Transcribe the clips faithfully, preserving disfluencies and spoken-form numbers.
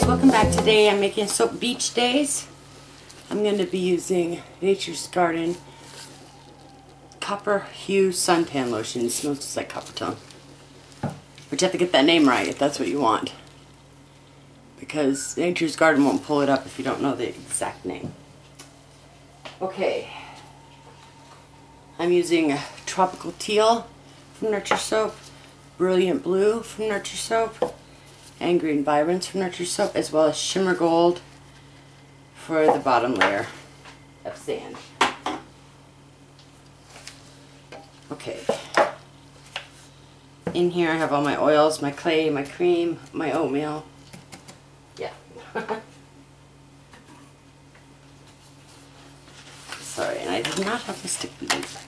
guys, welcome back. Today I'm making soap beach days. I'm going to be using Nature's Garden Copper Hue Suntan Lotion. It smells just like Coppertone. But you have to get that name right if that's what you want, because Nature's Garden won't pull it up if you don't know the exact name. Okay, I'm using Tropical Teal from Nurture Soap, Brilliant Blue from Nurture Soap, and Green Vibrance from Nurture Soap, as well as Shimmer Gold for the bottom layer of sand. Okay, in here I have all my oils, my clay, my cream, my oatmeal. Yeah. Sorry, and I did not have the stick beads.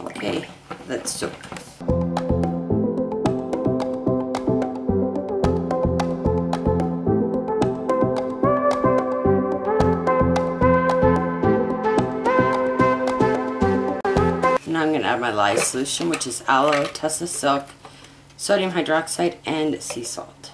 Okay, let's soak. Now I'm going to add my lye solution, which is aloe, Tussah silk, sodium hydroxide, and sea salt.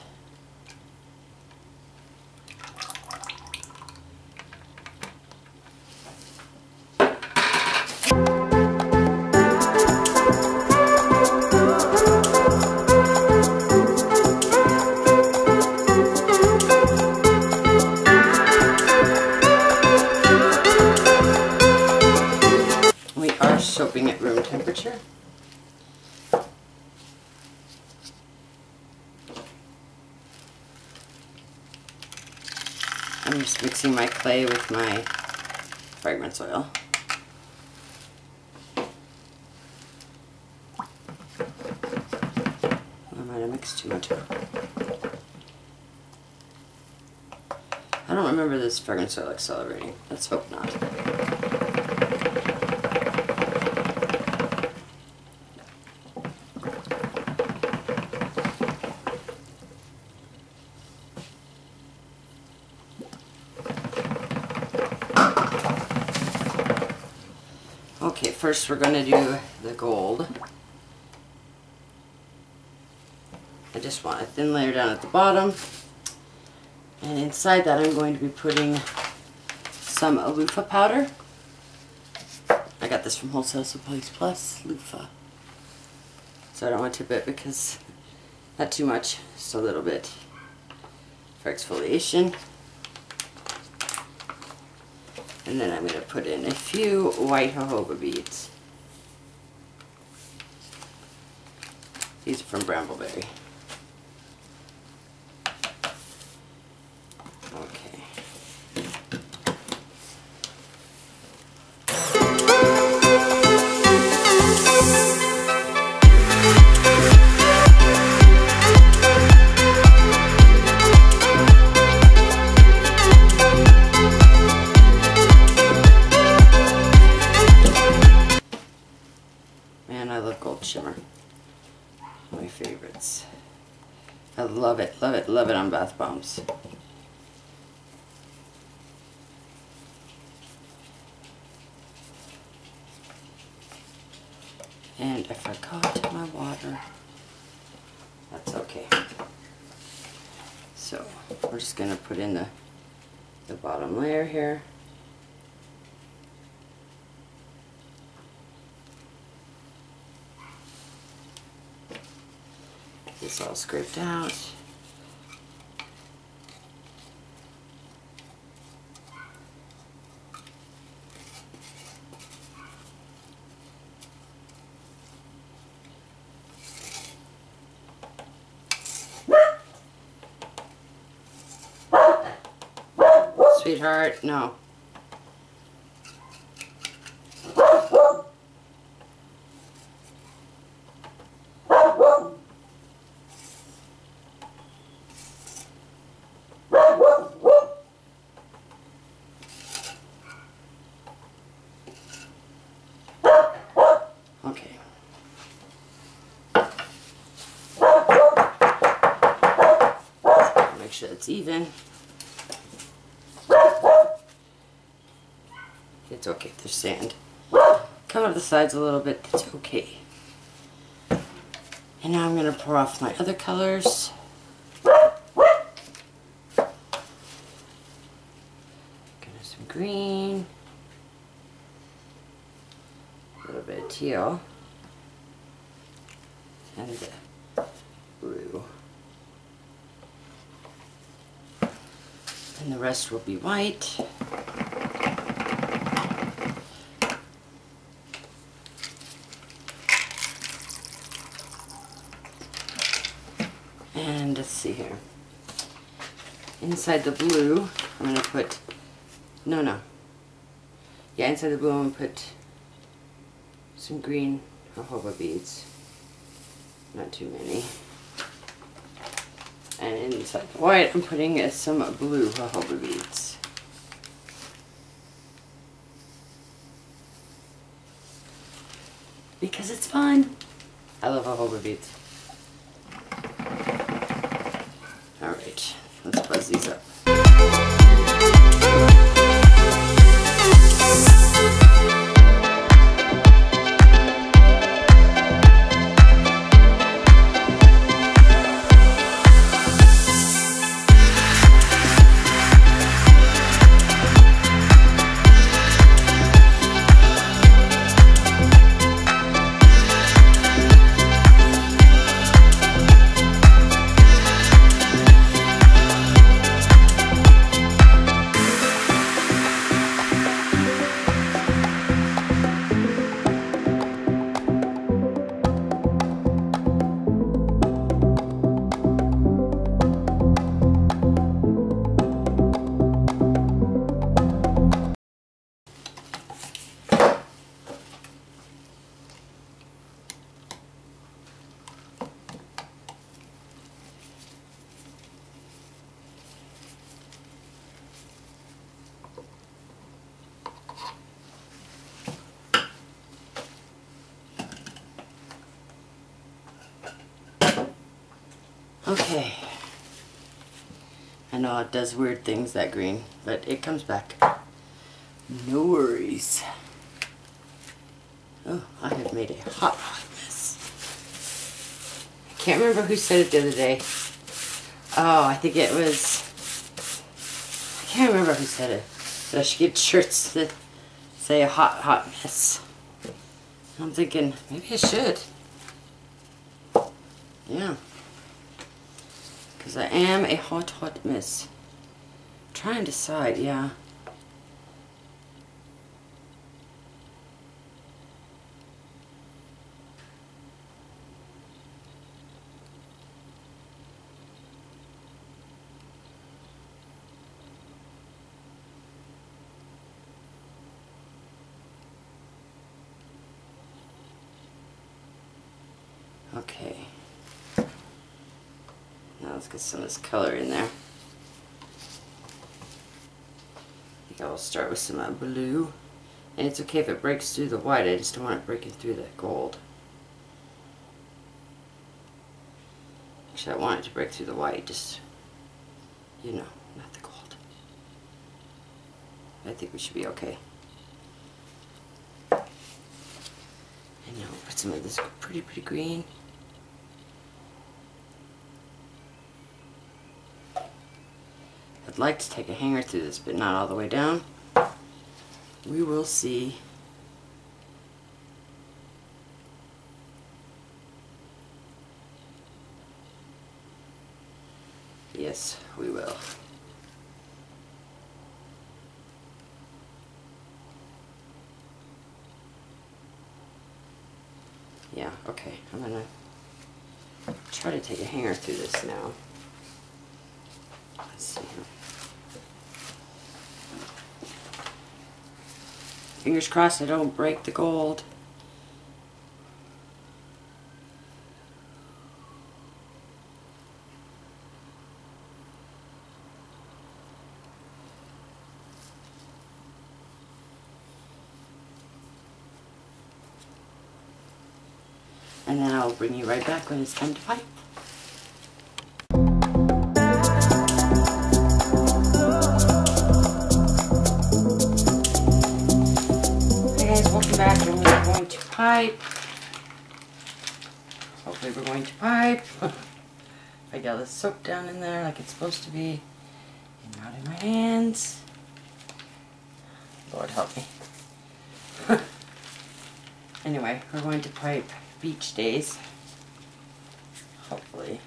We are soaping at room temperature. I'm just mixing my clay with my fragrance oil. I might have mixed too much. I don't remember this fragrance oil accelerating. Let's hope not. Okay, first we're going to do the gold. I just want a thin layer down at the bottom, and inside that I'm going to be putting some loofah powder. I got this from Wholesale Supplies Plus, loofah. So I don't want to tip it because not too much, just a little bit for exfoliation. And then I'm going to put in a few white jojoba beads. These are from Brambleberry. Okay. Man, I love gold shimmer. My favorites. I love it, love it, love it on bath bombs. And I forgot my water. That's okay. So we're just going to put in the, the bottom layer here. This all scraped out. Sweetheart, no. Okay. Make sure it's even. It's okay if there's sand. Come up the sides a little bit, that's okay. And now I'm going to pour off my other colors. some green, a little bit of teal, and a bit of blue. And the rest will be white. And let's see here. Inside the blue, I'm going to put, no, no. Yeah, inside the blue, I'm going to put some green jojoba beads. Not too many. And inside the white, I'm putting uh, some blue jojoba beads. Because it's fun. I love jojoba beads. All right, let's buzz these up. Okay, I know it does weird things, that green, but it comes back. No worries. Oh, I have made a hot pot of this. I can't remember who said it the other day. Oh, I think it was, I can't remember who said it, but I should get shirts that say a hot, hot mess. I'm thinking, maybe I should. Yeah. Because I am a hot, hot mess. I'm trying to decide, yeah. Okay. Let's get some of this color in there. I think I will start with some uh, blue. And it's okay if it breaks through the white, I just don't want it breaking through the gold. Actually, I want it to break through the white, just, you know, not the gold. I think we should be okay. And now we'll put some of this pretty, pretty green. I'd like to take a hanger through this, but not all the way down. We will see. Yes, we will. Yeah, okay. I'm gonna try to take a hanger through this now. Let's see here. Fingers crossed I don't break the gold. And then I'll bring you right back when it's time to pipe. Back and we're going to pipe. Hopefully we're going to pipe. I got the soap down in there like it's supposed to be and not in my hands. Lord help me. Anyway, we're going to pipe beach days. Hopefully.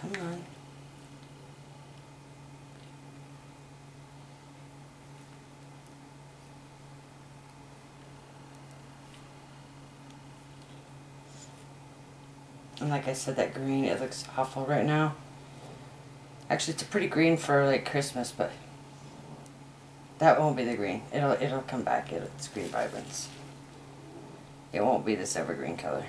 Come on. And like I said, that green, it looks awful right now. Actually, it's a pretty green for like Christmas, but that won't be the green. It'll it'll come back. It'll, it's green vibrance. It won't be this evergreen color.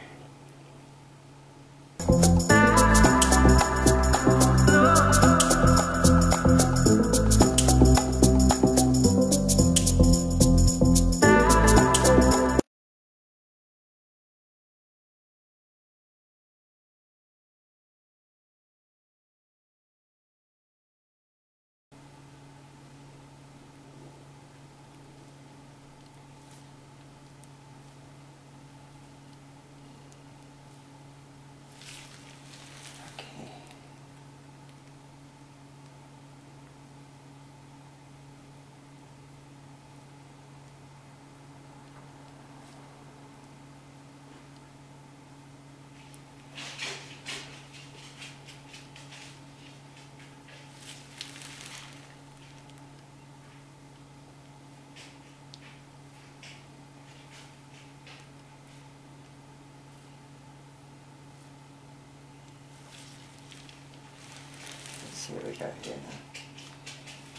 See what we got here now.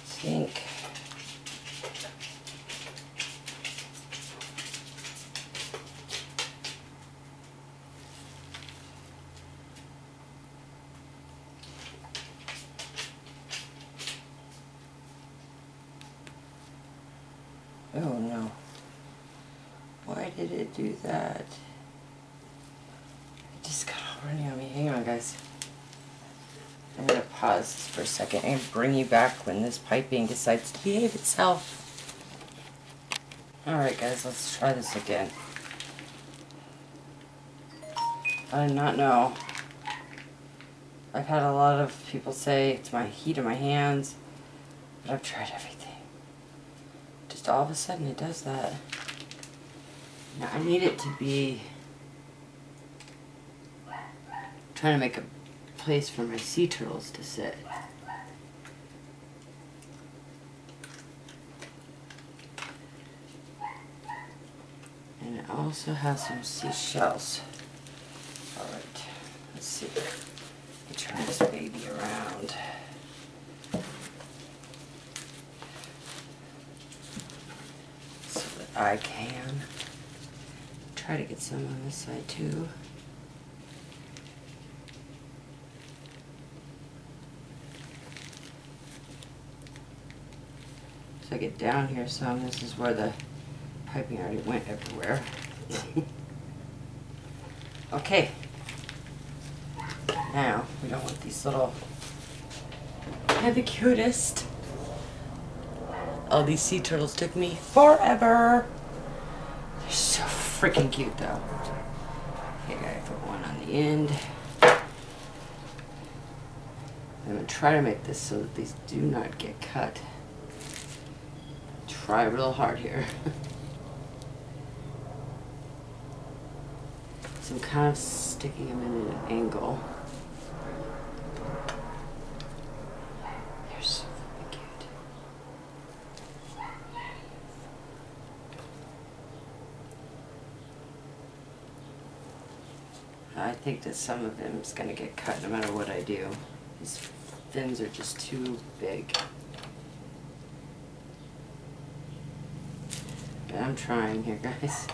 Sink. Oh no. Why did it do that? It just got all runny on me. Hang on, guys. I'm going to pause this for a second and bring you back when this piping decides to behave itself. Alright guys, let's try this again. I do not know. I've had a lot of people say it's my heat in my hands, but I've tried everything. Just all of a sudden it does that. Now I need it to be... I'm trying to make a place for my sea turtles to sit. And it also has some seashells. Alright, let's see. Let me turn this baby around. So that I can try to get some on this side too. So I get down here some, this is where the piping already went everywhere. Okay. Now, we don't want these little... They're the cutest. Oh, these sea turtles took me forever. They're so freaking cute, though. Okay, I put one on the end. I'm going to try to make this so that these do not get cut. Try real hard here. So I'm kind of sticking them in at an angle. They're so freaking cute. I think that some of them is going to get cut no matter what I do. These fins are just too big. I'm trying here, guys.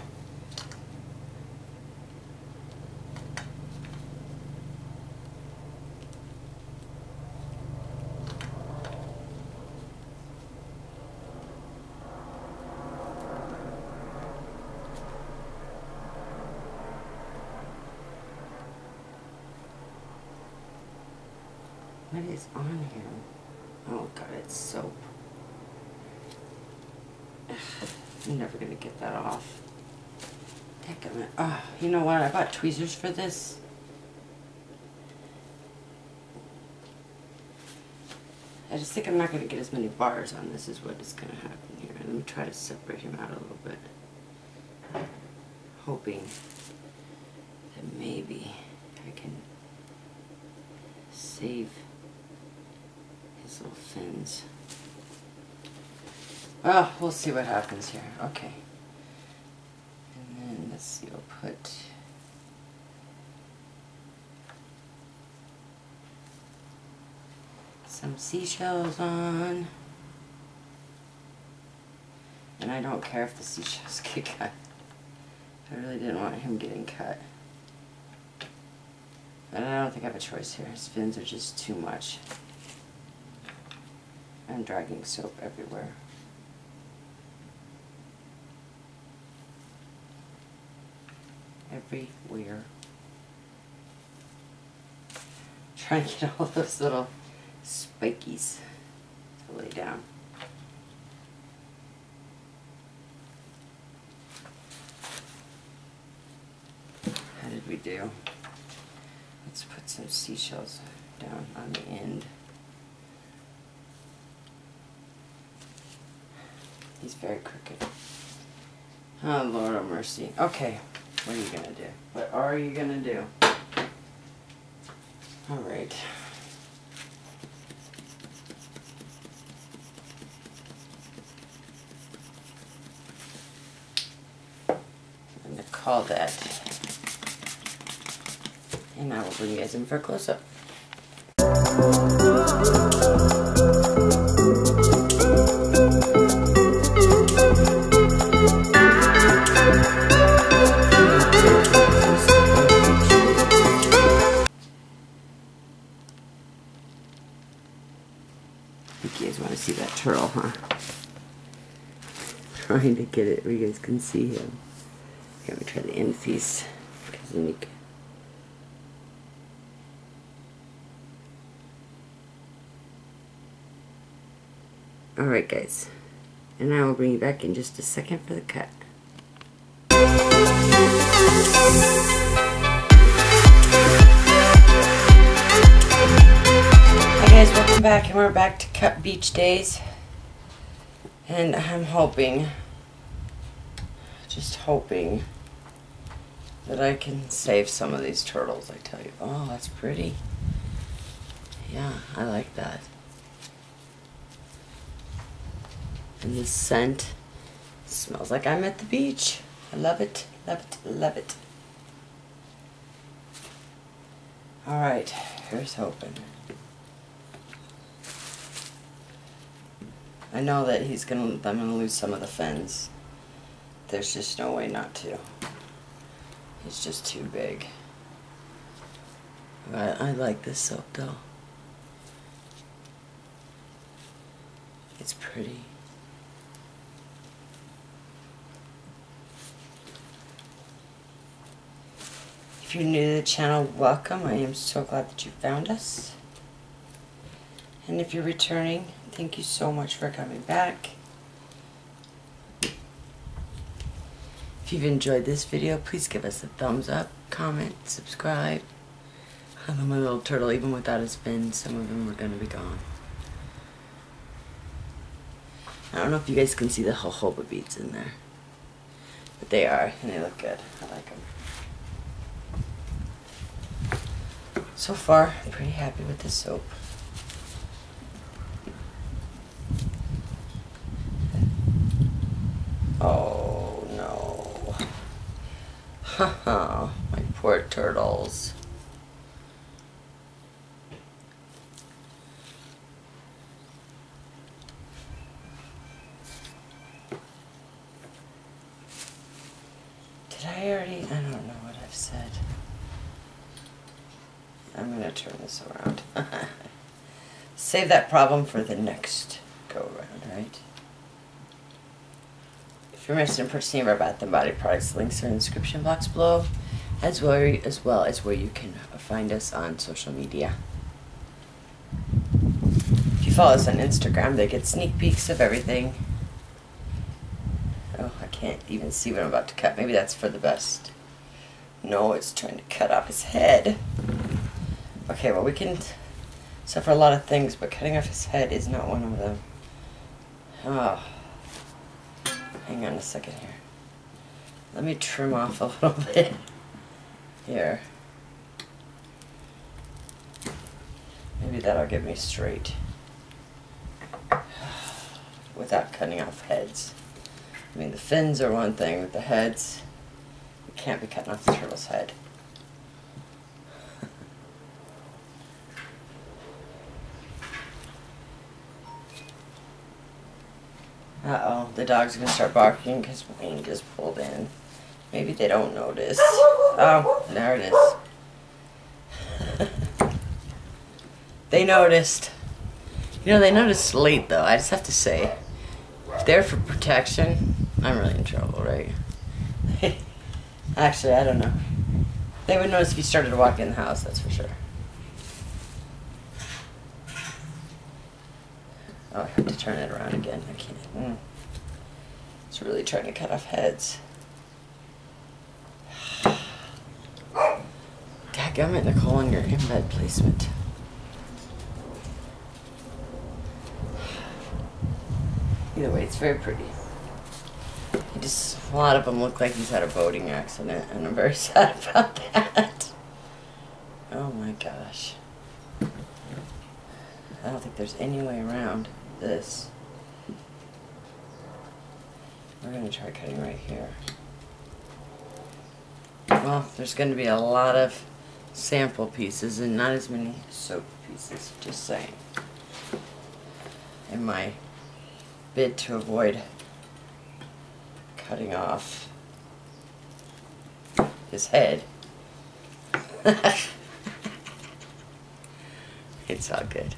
What is on here? Oh God, it's soap. I'm never going to get that off. Heck of it. Oh, you know what? I bought tweezers for this. I just think I'm not going to get as many bars on this is what is going to happen here. Let me try to separate him out a little bit, hoping that maybe I can save his little fins. Well, we'll see what happens here. Okay. And then let's see, I'll put some seashells on. And I don't care if the seashells get cut. I really didn't want him getting cut. But I don't think I have a choice here. His fins are just too much. I'm dragging soap everywhere. Everywhere. Try and get all those little spikies to lay down. How did we do? Let's put some seashells down on the end. He's very crooked. Oh, Lord of mercy. Okay. What are you gonna do? What are you gonna do? All right. I'm gonna call that. And I will bring you guys in for a close-up. See that turtle, huh? Trying to get it where you guys can see him. Let me try the end piece. Alright, guys. And I will bring you back in just a second for the cut. Hi, guys. Welcome back, and we're back to Cut Beach Days, and I'm hoping, just hoping, that I can save some of these turtles. I tell you, oh, that's pretty. Yeah, I like that. And the scent smells like I'm at the beach. I love it, love it, love it. All right, here's hoping. I know that he's gonna, I'm gonna lose some of the fins. There's just no way not to. He's just too big. But I like this soap though. It's pretty. If you're new to the channel, welcome. I am so glad that you found us. And if you're returning, thank you so much for coming back. If you've enjoyed this video, please give us a thumbs up, comment, subscribe. I love my little turtle, even without his fins, some of them are gonna be gone. I don't know if you guys can see the jojoba beads in there, but they are, and they look good. I like them. So far, I'm pretty happy with this soap. Oh no. Haha, my poor turtles. Did I already? I don't know what I've said. I'm gonna turn this around. Save that problem for the next go around, right? If you're interested in purchasing our bath and body products, links are in the description box below, as well as well as where you can find us on social media. If you follow us on Instagram, they get sneak peeks of everything. Oh, I can't even see what I'm about to cut. Maybe that's for the best. No, it's trying to cut off his head. Okay, well we can Except for a lot of things, but cutting off his head is not one of them. Oh. Hang on a second here. Let me trim off a little bit here. Maybe that'll get me straight. Without cutting off heads. I mean, the fins are one thing, but the heads, you can't be cutting off the turtle's head. Uh-oh, the dog's going to start barking because Wayne just pulled in. Maybe they don't notice. Oh, there it is. They noticed. You know, they noticed late, though. I just have to say, if they're for protection, I'm really in trouble, right? Actually, I don't know. They would notice if you started to walk in the house, that's for sure. Oh, I have to turn it around again. I can't. Mm. It's really trying to cut off heads. Dadgummit, Nicole, and your embed placement. Either way, it's very pretty. You just, a lot of them look like he's had a boating accident, and I'm very sad about that. Oh my gosh. I don't think there's any way around this. We're going to try cutting right here. Well, there's going to be a lot of sample pieces and not as many soap pieces, just saying. In my bid to avoid cutting off his head. It's all good.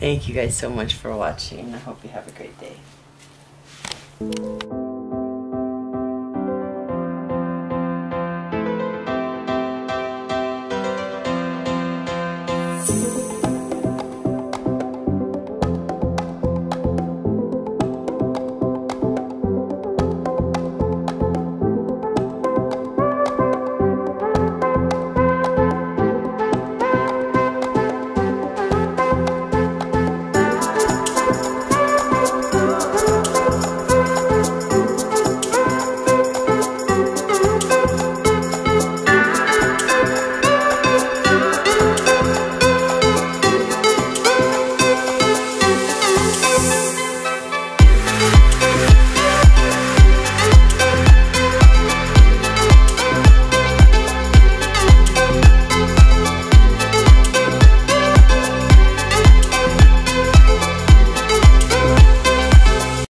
Thank you guys so much for watching. I hope you have a great day.